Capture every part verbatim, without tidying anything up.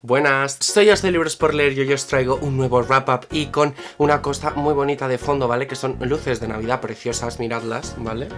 Buenas, soy Josu de Libros por Leer y hoy os traigo un nuevo wrap-up y con una cosa muy bonita de fondo, ¿vale? Que son luces de Navidad preciosas, miradlas, ¿vale?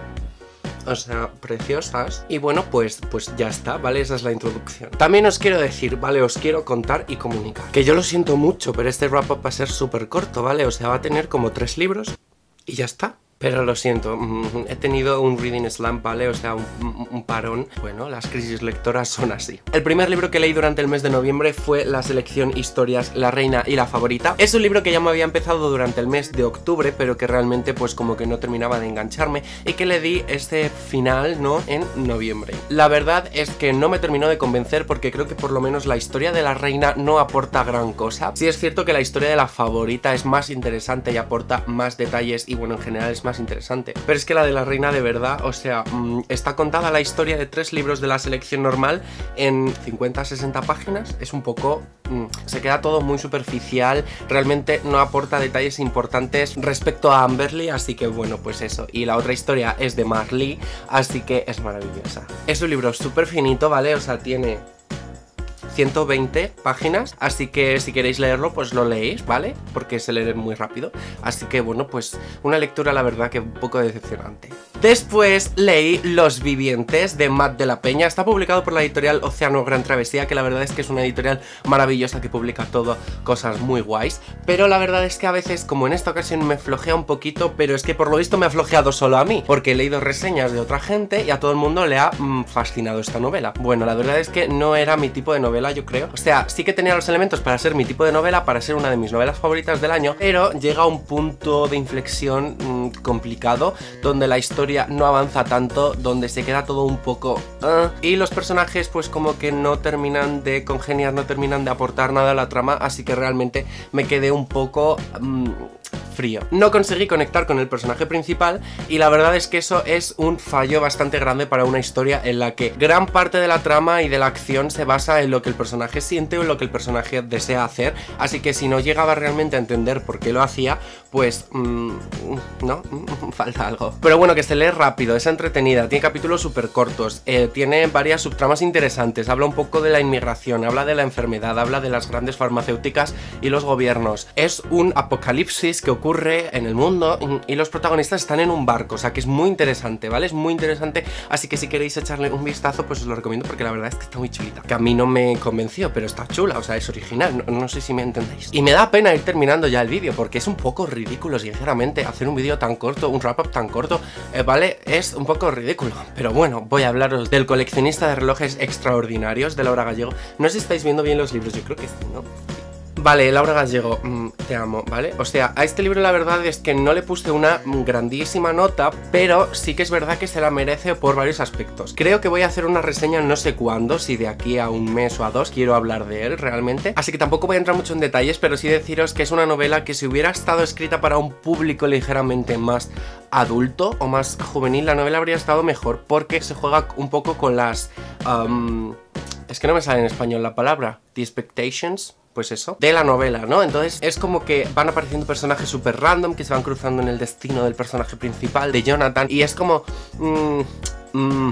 O sea, preciosas. Y bueno, pues, pues ya está, ¿vale? Esa es la introducción. También os quiero decir, ¿vale? Os quiero contar y comunicar. Que yo lo siento mucho, pero este wrap-up va a ser súper corto, ¿vale? O sea, va a tener como tres libros y ya está. Pero lo siento, he tenido un reading slump, ¿vale? O sea, un, un parón. Bueno, las crisis lectoras son así. El primer libro que leí durante el mes de noviembre fue La Selección Historias, La Reina y la Favorita. Es un libro que ya me había empezado durante el mes de octubre, pero que realmente pues como que no terminaba de engancharme y que le di este final, ¿no? En noviembre. La verdad es que no me terminó de convencer porque creo que por lo menos la historia de la reina no aporta gran cosa. Sí es cierto que la historia de la favorita es más interesante y aporta más detalles y bueno, en general es más interesante, pero es que la de la reina de verdad, o sea, está contada la historia de tres libros de la selección normal en cincuenta a sesenta páginas, es un poco, se queda todo muy superficial, realmente no aporta detalles importantes respecto a Amberley, así que bueno, pues eso, y la otra historia es de Marley, así que es maravillosa. Es un libro súper finito, ¿vale? O sea, tiene ciento veinte páginas, así que si queréis leerlo, pues lo leéis, ¿vale? Porque se lee muy rápido, así que bueno, pues una lectura la verdad que un poco decepcionante. Después leí Los Vivientes de Matt de la Peña, está publicado por la editorial Océano Gran Travesía, que la verdad es que es una editorial maravillosa que publica todo, cosas muy guays, pero la verdad es que a veces, como en esta ocasión, me flojea un poquito, pero es que por lo visto me ha flojeado solo a mí, porque he leído reseñas de otra gente y a todo el mundo le ha mmm, fascinado esta novela. Bueno, la verdad es que no era mi tipo de novela, yo creo. O sea, sí que tenía los elementos para ser mi tipo de novela, para ser una de mis novelas favoritas del año, pero llega a un punto de inflexión mmm, complicado, donde la historia no avanza tanto, donde se queda todo un poco... Uh, y los personajes pues como que no terminan de congeniar, no terminan de aportar nada a la trama, así que realmente me quedé un poco... Um, frío. No conseguí conectar con el personaje principal y la verdad es que eso es un fallo bastante grande para una historia en la que gran parte de la trama y de la acción se basa en lo que el personaje siente o en lo que el personaje desea hacer, así que si no llegaba realmente a entender por qué lo hacía, pues... Mmm, no, falta algo. Pero bueno, que se lee rápido, es entretenida, tiene capítulos súper cortos, eh, tiene varias subtramas interesantes, habla un poco de la inmigración, habla de la enfermedad, habla de las grandes farmacéuticas y los gobiernos. Es un apocalipsis que ocurre ocurre en el mundo y los protagonistas están en un barco, o sea que es muy interesante, ¿vale? Es muy interesante, así que si queréis echarle un vistazo, pues os lo recomiendo porque la verdad es que está muy chulita. Que a mí no me convenció, pero está chula, o sea, es original, no, no sé si me entendéis. Y me da pena ir terminando ya el vídeo porque es un poco ridículo, sinceramente, hacer un vídeo tan corto, un wrap-up tan corto, eh, ¿vale? Es un poco ridículo, pero bueno, voy a hablaros del coleccionista de relojes extraordinarios de Laura Gallego. No sé si estáis viendo bien los libros, yo creo que sí, ¿no? Vale, Laura Gallego, te amo, ¿vale? O sea, a este libro la verdad es que no le puse una grandísima nota, pero sí que es verdad que se la merece por varios aspectos. Creo que voy a hacer una reseña no sé cuándo, si de aquí a un mes o a dos quiero hablar de él realmente, así que tampoco voy a entrar mucho en detalles, pero sí deciros que es una novela que si hubiera estado escrita para un público ligeramente más adulto o más juvenil, la novela habría estado mejor porque se juega un poco con las... Um, es que no me sale en español la palabra. The expectations... pues eso, de la novela, ¿no? Entonces es como que van apareciendo personajes súper random que se van cruzando en el destino del personaje principal, de Jonathan, y es como... Mmm, mmm, mmm.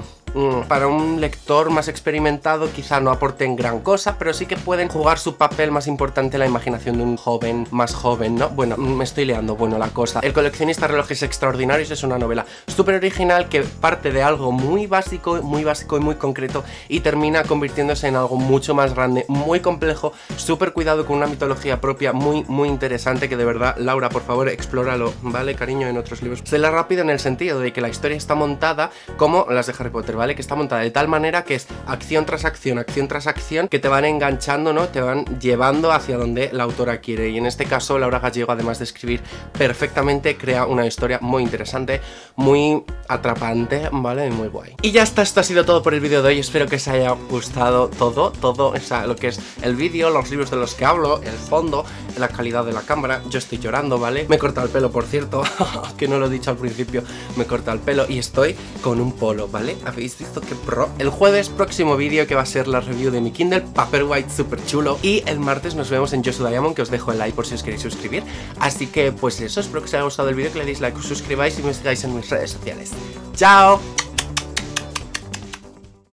Para un lector más experimentado quizá no aporten gran cosa, pero sí que pueden jugar su papel más importante en la imaginación de un joven, más joven, ¿no? Bueno, me estoy liando, bueno, la cosa. El coleccionista de relojes extraordinarios es una novela súper original que parte de algo muy básico, muy básico y muy concreto y termina convirtiéndose en algo mucho más grande, muy complejo, súper cuidado, con una mitología propia muy, muy interesante que de verdad, Laura, por favor, explóralo, ¿vale, cariño? En otros libros. Se la rápido en el sentido de que la historia está montada como las de Harry Potter, ¿vale? Que está montada de tal manera que es acción tras acción, acción tras acción, que te van enganchando, ¿no? Te van llevando hacia donde la autora quiere. Y en este caso, Laura Gallego, además de escribir perfectamente, crea una historia muy interesante, muy atrapante, ¿vale? Y muy guay. Y ya está, esto ha sido todo por el vídeo de hoy. Espero que os haya gustado todo, todo, o sea, lo que es el vídeo, los libros de los que hablo, el fondo, la calidad de la cámara. Yo estoy llorando, ¿vale? Me he cortado el pelo, por cierto, que no lo he dicho al principio, me he cortado el pelo y estoy con un polo, ¿vale? ¿Habéis visto que pro? El jueves próximo vídeo que va a ser la review de mi Kindle Paperwhite súper chulo, y el martes nos vemos en Josu Diamond, que os dejo el like por si os queréis suscribir, así que pues eso, espero que os haya gustado el vídeo, que le deis like, os suscribáis y me sigáis en mis redes sociales. ¡Chao!